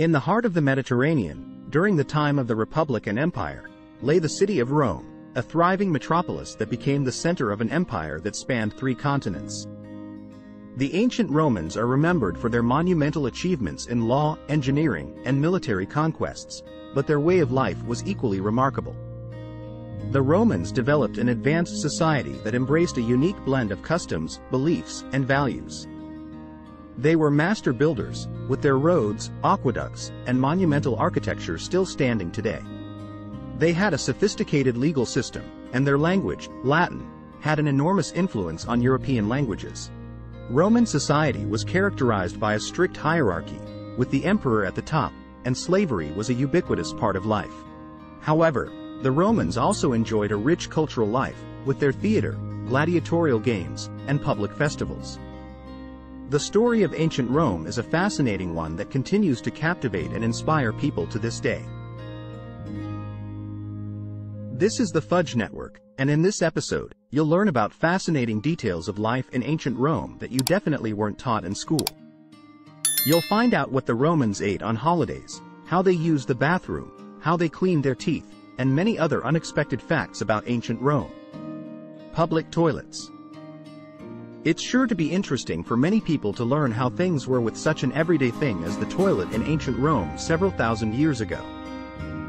In the heart of the Mediterranean, during the time of the Republic and Empire, lay the city of Rome, a thriving metropolis that became the center of an empire that spanned three continents. The ancient Romans are remembered for their monumental achievements in law, engineering, and military conquests, but their way of life was equally remarkable. The Romans developed an advanced society that embraced a unique blend of customs, beliefs, and values. They were master builders, with their roads, aqueducts, and monumental architecture still standing today. They had a sophisticated legal system, and their language, Latin, had an enormous influence on European languages. Roman society was characterized by a strict hierarchy, with the emperor at the top, and slavery was a ubiquitous part of life. However, the Romans also enjoyed a rich cultural life, with their theater, gladiatorial games, and public festivals. The story of ancient Rome is a fascinating one that continues to captivate and inspire people to this day. This is the Fudge Network, and in this episode, you'll learn about fascinating details of life in ancient Rome that you definitely weren't taught in school. You'll find out what the Romans ate on holidays, how they used the bathroom, how they cleaned their teeth, and many other unexpected facts about ancient Rome. Public toilets. It's sure to be interesting for many people to learn how things were with such an everyday thing as the toilet in ancient Rome several thousand years ago.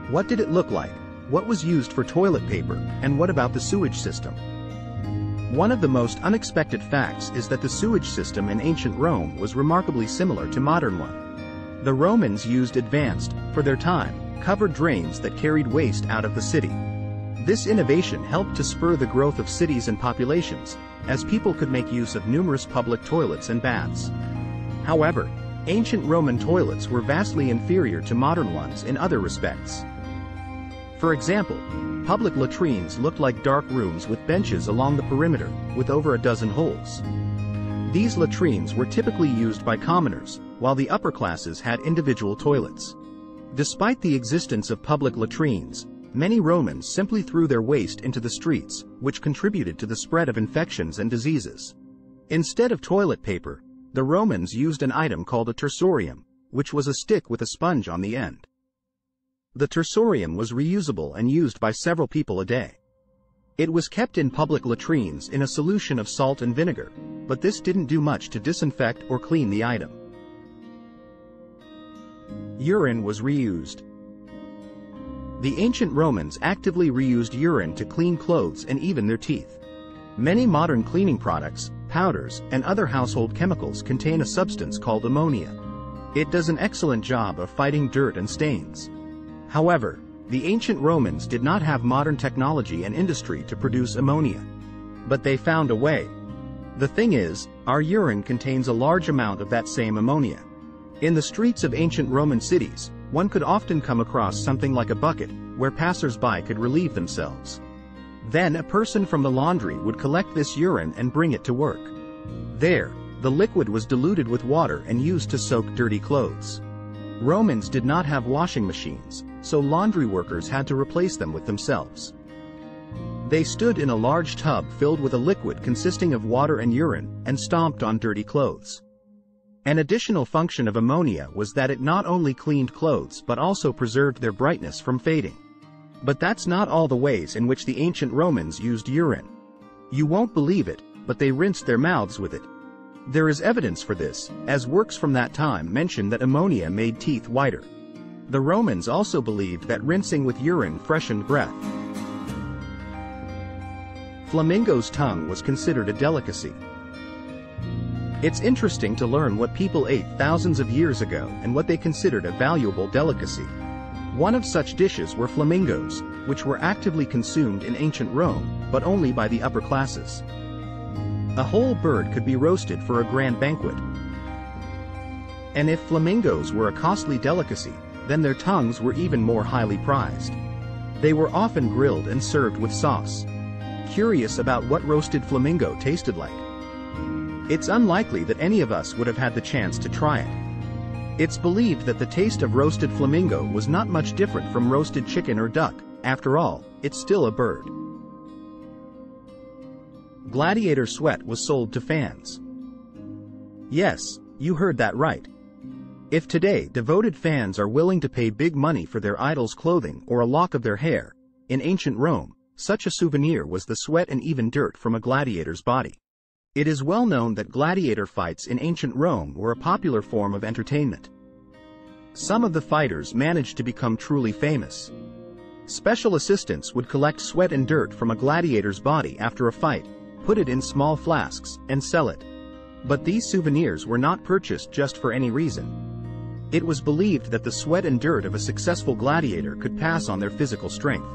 What did it look like? What was used for toilet paper? And what about the sewage system? One of the most unexpected facts is that the sewage system in ancient Rome was remarkably similar to modern one. The Romans used advanced, for their time, covered drains that carried waste out of the city. This innovation helped to spur the growth of cities and populations, as people could make use of numerous public toilets and baths. However, ancient Roman toilets were vastly inferior to modern ones in other respects. For example, public latrines looked like dark rooms with benches along the perimeter, with over a dozen holes. These latrines were typically used by commoners, while the upper classes had individual toilets. Despite the existence of public latrines, many Romans simply threw their waste into the streets, which contributed to the spread of infections and diseases. Instead of toilet paper, the Romans used an item called a tersorium, which was a stick with a sponge on the end. The tersorium was reusable and used by several people a day. It was kept in public latrines in a solution of salt and vinegar, but this didn't do much to disinfect or clean the item. Urine was reused. The ancient Romans actively reused urine to clean clothes and even their teeth. Many modern cleaning products, powders, and other household chemicals contain a substance called ammonia. It does an excellent job of fighting dirt and stains. However, the ancient Romans did not have modern technology and industry to produce ammonia. But they found a way. The thing is, our urine contains a large amount of that same ammonia. In the streets of ancient Roman cities, one could often come across something like a bucket, where passers-by could relieve themselves. Then a person from the laundry would collect this urine and bring it to work. There, the liquid was diluted with water and used to soak dirty clothes. Romans did not have washing machines, so laundry workers had to replace them with themselves. They stood in a large tub filled with a liquid consisting of water and urine, and stomped on dirty clothes. An additional function of ammonia was that it not only cleaned clothes but also preserved their brightness from fading. But that's not all the ways in which the ancient Romans used urine. You won't believe it, but they rinsed their mouths with it. There is evidence for this, as works from that time mention that ammonia made teeth whiter. The Romans also believed that rinsing with urine freshened breath. Flamingo's tongue was considered a delicacy. It's interesting to learn what people ate thousands of years ago and what they considered a valuable delicacy. One of such dishes were flamingos, which were actively consumed in ancient Rome, but only by the upper classes. A whole bird could be roasted for a grand banquet. And if flamingos were a costly delicacy, then their tongues were even more highly prized. They were often grilled and served with sauce. Curious about what roasted flamingo tasted like? It's unlikely that any of us would have had the chance to try it. It's believed that the taste of roasted flamingo was not much different from roasted chicken or duck. After all, it's still a bird. Gladiator sweat was sold to fans. Yes, you heard that right. If today devoted fans are willing to pay big money for their idol's clothing or a lock of their hair, in ancient Rome, such a souvenir was the sweat and even dirt from a gladiator's body. It is well known that gladiator fights in ancient Rome were a popular form of entertainment. Some of the fighters managed to become truly famous. Special assistants would collect sweat and dirt from a gladiator's body after a fight, put it in small flasks, and sell it. But these souvenirs were not purchased just for any reason. It was believed that the sweat and dirt of a successful gladiator could pass on their physical strength.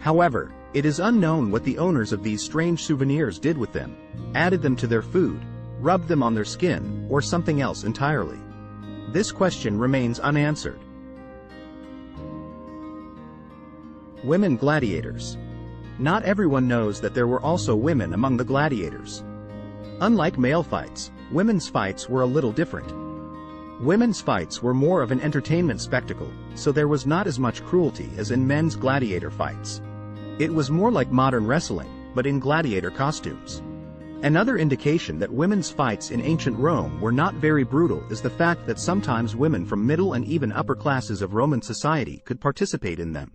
However, it is unknown what the owners of these strange souvenirs did with them, added them to their food, rubbed them on their skin, or something else entirely. This question remains unanswered. Women gladiators. Not everyone knows that there were also women among the gladiators. Unlike male fights, women's fights were a little different. Women's fights were more of an entertainment spectacle, so there was not as much cruelty as in men's gladiator fights. It was more like modern wrestling, but in gladiator costumes. Another indication that women's fights in ancient Rome were not very brutal is the fact that sometimes women from middle and even upper classes of Roman society could participate in them.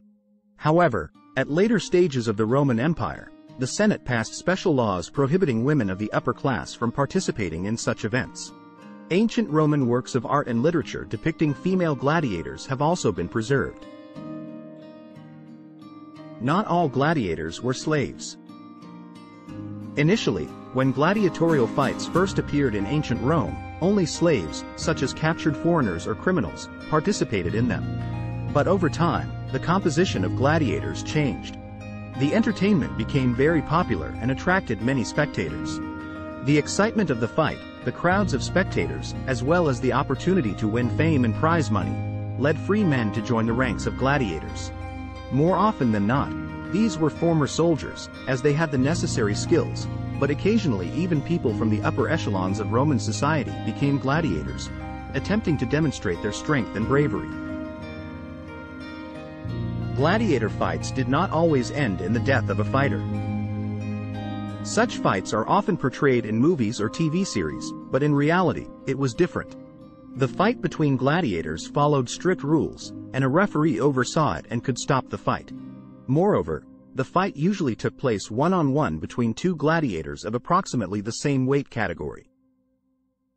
However, at later stages of the Roman Empire, the Senate passed special laws prohibiting women of the upper class from participating in such events. Ancient Roman works of art and literature depicting female gladiators have also been preserved. Not all gladiators were slaves. Initially, when gladiatorial fights first appeared in ancient Rome, only slaves, such as captured foreigners or criminals, participated in them. But over time, the composition of gladiators changed. The entertainment became very popular and attracted many spectators. The excitement of the fight, the crowds of spectators, as well as the opportunity to win fame and prize money, led free men to join the ranks of gladiators. More often than not, these were former soldiers, as they had the necessary skills, but occasionally even people from the upper echelons of Roman society became gladiators, attempting to demonstrate their strength and bravery. Gladiator fights did not always end in the death of a fighter. Such fights are often portrayed in movies or TV series, but in reality, it was different. The fight between gladiators followed strict rules, and a referee oversaw it and could stop the fight. Moreover, the fight usually took place one-on-one between two gladiators of approximately the same weight category.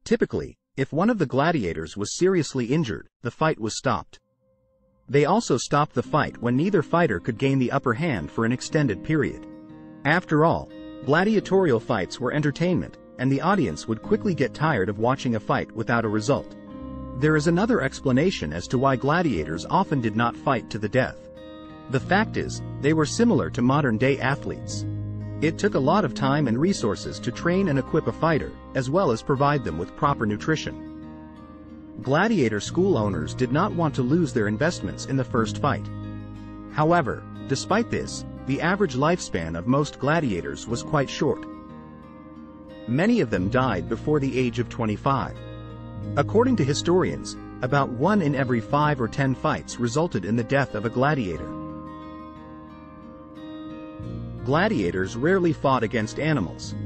Typically, if one of the gladiators was seriously injured, the fight was stopped. They also stopped the fight when neither fighter could gain the upper hand for an extended period. After all, gladiatorial fights were entertainment, and the audience would quickly get tired of watching a fight without a result. There is another explanation as to why gladiators often did not fight to the death. The fact is, they were similar to modern-day athletes. It took a lot of time and resources to train and equip a fighter, as well as provide them with proper nutrition. Gladiator school owners did not want to lose their investments in the first fight. However, despite this, the average lifespan of most gladiators was quite short. Many of them died before the age of 25. According to historians, about 1 in every 5 or 10 fights resulted in the death of a gladiator. Gladiators rarely fought against animals.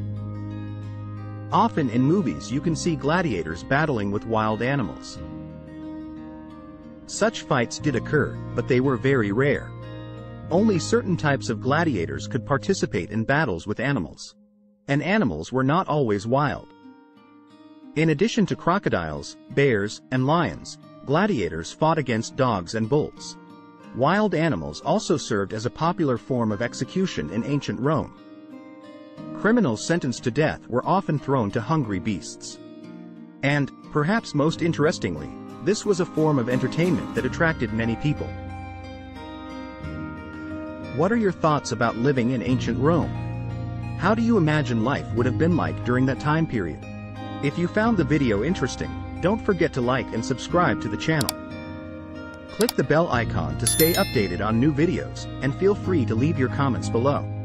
Often in movies you can see gladiators battling with wild animals. Such fights did occur, but they were very rare. Only certain types of gladiators could participate in battles with animals. And animals were not always wild. In addition to crocodiles, bears, and lions, gladiators fought against dogs and bulls. Wild animals also served as a popular form of execution in ancient Rome. Criminals sentenced to death were often thrown to hungry beasts. And, perhaps most interestingly, this was a form of entertainment that attracted many people. What are your thoughts about living in ancient Rome? How do you imagine life would have been like during that time period? If you found the video interesting, don't forget to like and subscribe to the channel. Click the bell icon to stay updated on new videos, and feel free to leave your comments below.